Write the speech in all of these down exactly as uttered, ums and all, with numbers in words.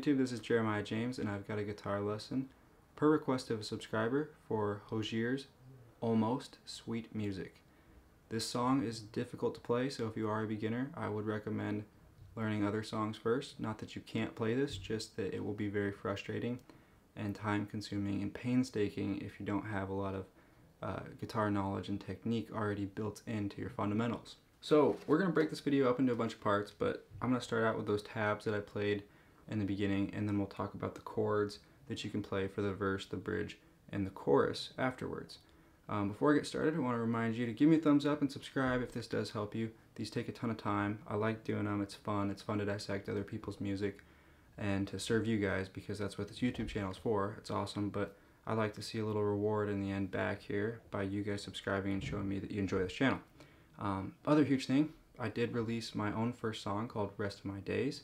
YouTube, this is Jeremiah James, and I've got a guitar lesson per request of a subscriber for Hozier's Almost Sweet Music. This song is difficult to play, so if you are a beginner, I would recommend learning other songs first. Not that you can't play this, just that it will be very frustrating and time-consuming and painstaking if you don't have a lot of uh, guitar knowledge and technique already built into your fundamentals. So we're going to break this video up into a bunch of parts, but I'm going to start out with those tabs that I played in the beginning, and then we'll talk about the chords that you can play for the verse, the bridge, and the chorus afterwards. Um, before I get started, I want to remind you to give me a thumbs up and subscribe if this does help you. These take a ton of time. I like doing them. It's fun. It's fun to dissect other people's music and to serve you guys, because that's what this YouTube channel is for. It's awesome, but I like to see a little reward in the end back here by you guys subscribing and showing me that you enjoy this channel. Um, other huge thing, I did release my own first song called Rest of My Days.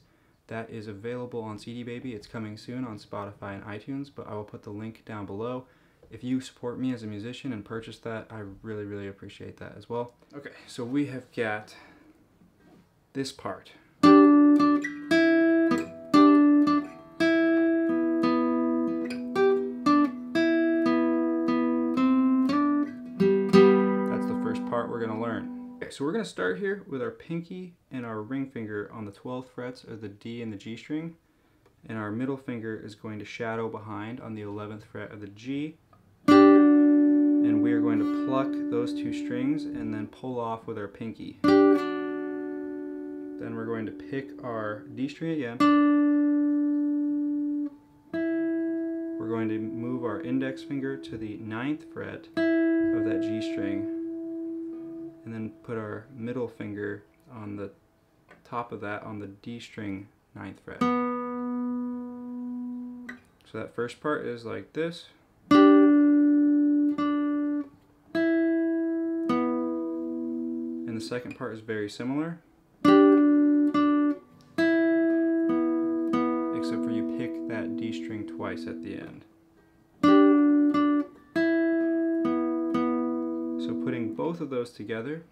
That is available on C D Baby. It's coming soon on Spotify and iTunes, but I will put the link down below. If you support me as a musician and purchase that, I really, really appreciate that as well. Okay, so we have got this part. That's the first part we're gonna learn. Okay, so we're going to start here with our pinky and our ring finger on the twelfth frets of the D and the G string, and our middle finger is going to shadow behind on the eleventh fret of the G, and we are going to pluck those two strings and then pull off with our pinky. Then we're going to pick our D string again, we're going to move our index finger to the ninth fret of that G string, and then put our middle finger on the top of that on the D string ninth fret. So that first part is like this. And the second part is very similar, except for you pick that D string twice at the end. So putting both of those together,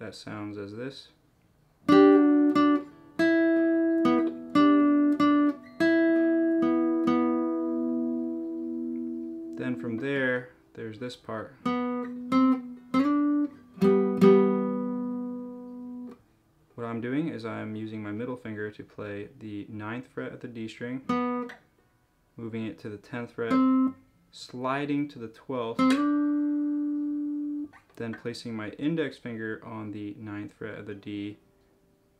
that sounds as this. Then from there, there's this part. What I'm doing is I'm using my middle finger to play the ninth fret of the D string, moving it to the tenth fret, sliding to the twelfth, then placing my index finger on the ninth fret of the D,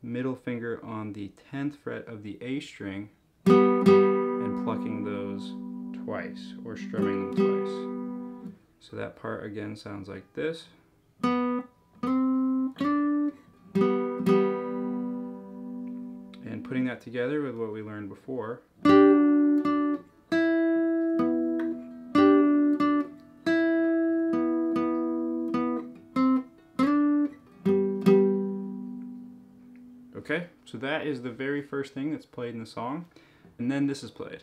middle finger on the tenth fret of the A string, and plucking those twice, or strumming them twice. So that part again sounds like this. And putting that together with what we learned before, okay, so that is the very first thing that's played in the song, and then this is played.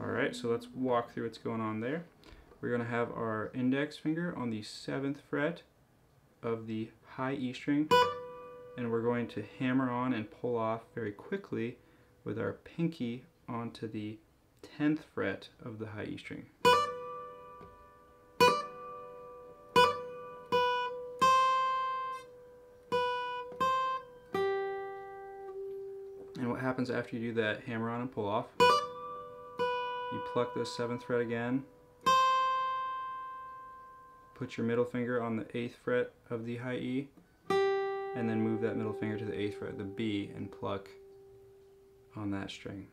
Alright, so let's walk through what's going on there. We're going to have our index finger on the seventh fret of the high E string, and we're going to hammer on and pull off very quickly with our pinky onto the tenth fret of the high E string. And what happens after you do that hammer on and pull off, you pluck the seventh fret again, put your middle finger on the eighth fret of the high E, and then move that middle finger to the eighth fret of the B and pluck on that string.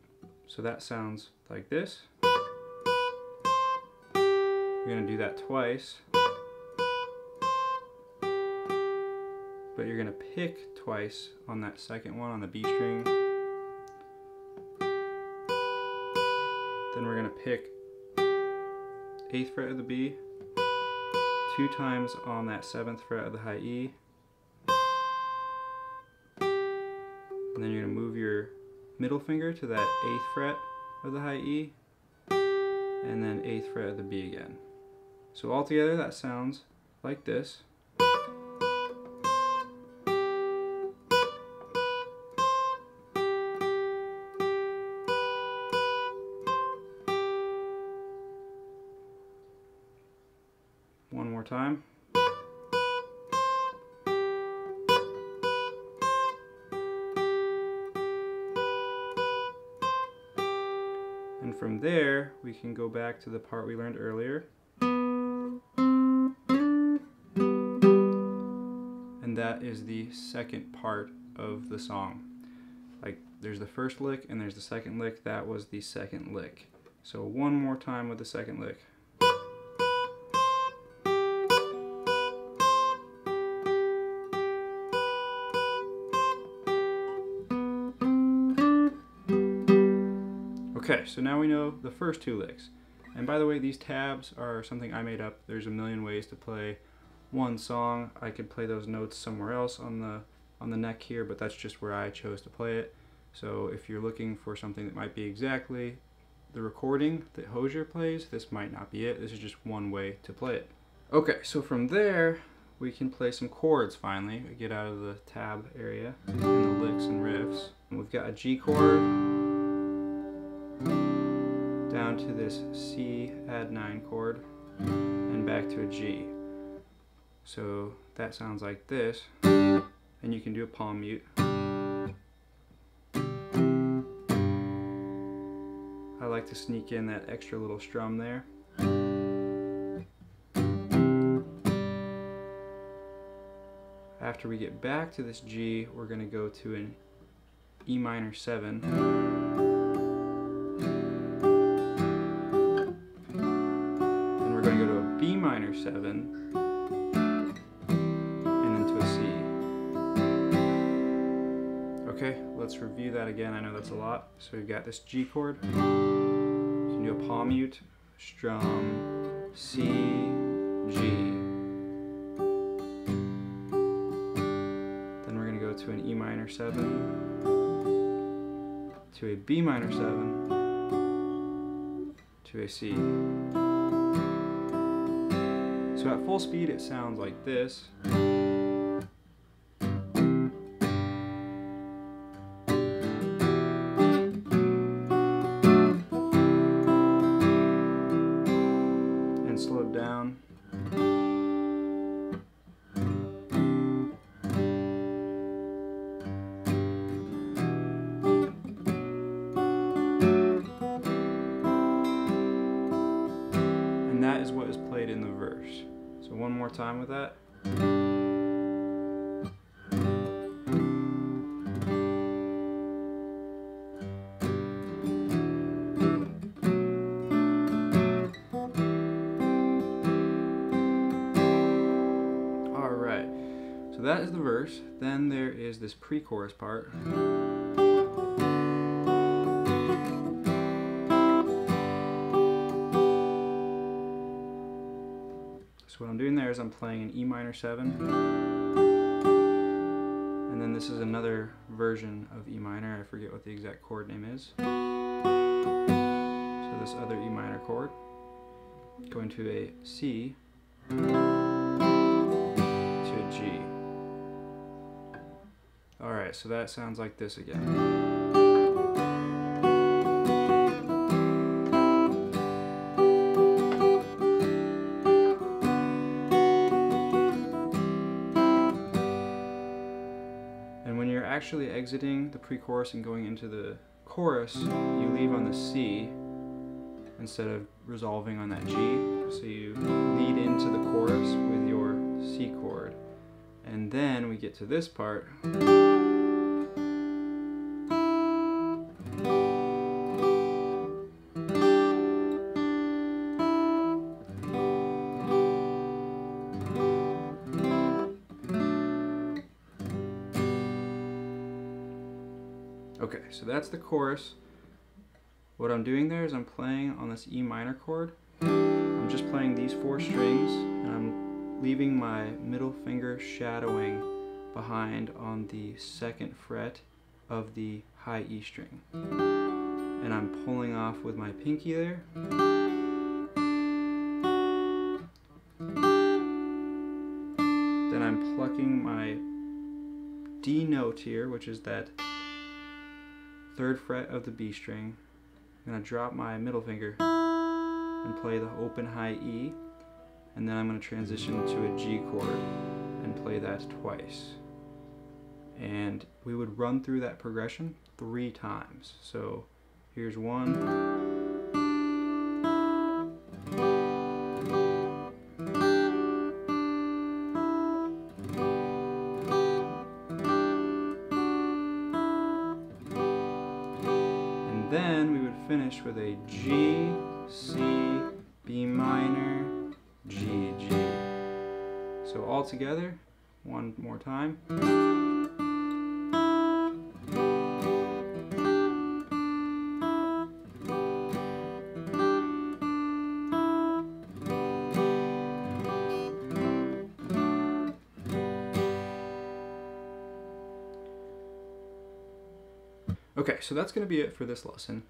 So that sounds like this. You're going to do that twice, but you're going to pick twice on that second one on the B string. Then we're going to pick eighth fret of the B, two times on that seventh fret of the high E, and then you're going to move your middle finger to that eighth fret of the high E, and then eighth fret of the B again. So altogether that sounds like this. One more time. And from there, we can go back to the part we learned earlier. And that is the second part of the song. Like, there's the first lick and there's the second lick. That was the second lick. So one more time with the second lick. Okay, so now we know the first two licks. And by the way, these tabs are something I made up. There's a million ways to play one song. I could play those notes somewhere else on the on the neck here, but that's just where I chose to play it. So if you're looking for something that might be exactly the recording that Hozier plays, this might not be it. This is just one way to play it. Okay, so from there, we can play some chords finally. We get out of the tab area and the licks and riffs. And we've got a G chord, down to this C add nine chord, and back to a G. So that sounds like this, and you can do a palm mute. I like to sneak in that extra little strum there. After we get back to this G, we're going to go to an E minor seven. seven, and then to a C. Okay, let's review that again. I know that's a lot. So we've got this G chord, you can do a palm mute, strum, C, G. Then we're going to go to an E minor seven, to a B minor seven, to a C. So at full speed it sounds like this. And slow it down. Is what is played in the verse. So one more time with that. All right, so that is the verse. Then there is this pre-chorus part. So what I'm doing there is I'm playing an E minor seven, and then this is another version of E minor. I forget what the exact chord name is. So this other E minor chord, going to a C, to a G. All right, so that sounds like this again. Actually exiting the pre-chorus and going into the chorus, you leave on the C instead of resolving on that G, so you lead into the chorus with your C chord. And then we get to this part, Okay, so that's the chorus. What I'm doing there is I'm playing on this E minor chord. I'm just playing these four strings, and I'm leaving my middle finger shadowing behind on the second fret of the high E string. And I'm pulling off with my pinky there, Then I'm plucking my D note here, which is that third fret of the B string. I'm going to drop my middle finger and play the open high E, and then I'm going to transition to a G chord and play that twice. And we would run through that progression three times. So here's one. Then we would finish with a G, C, B minor, G, G. So all together, one more time. Okay, so that's going to be it for this lesson.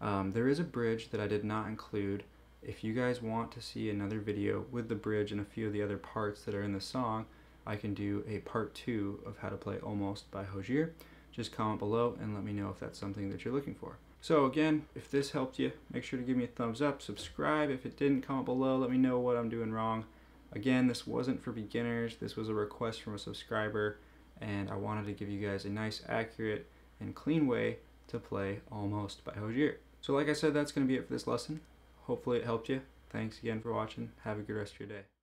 Um, there is a bridge that I did not include. If you guys want to see another video with the bridge and a few of the other parts that are in the song, I can do a part two of How to Play Almost by Hozier. Just comment below and let me know if that's something that you're looking for. So again, if this helped you, make sure to give me a thumbs up, subscribe. If it didn't, comment below, let me know what I'm doing wrong. Again, this wasn't for beginners. This was a request from a subscriber, and I wanted to give you guys a nice, accurate, and clean way to play Almost by Hozier. So like I said, that's going to be it for this lesson. Hopefully it helped you. Thanks again for watching. Have a good rest of your day.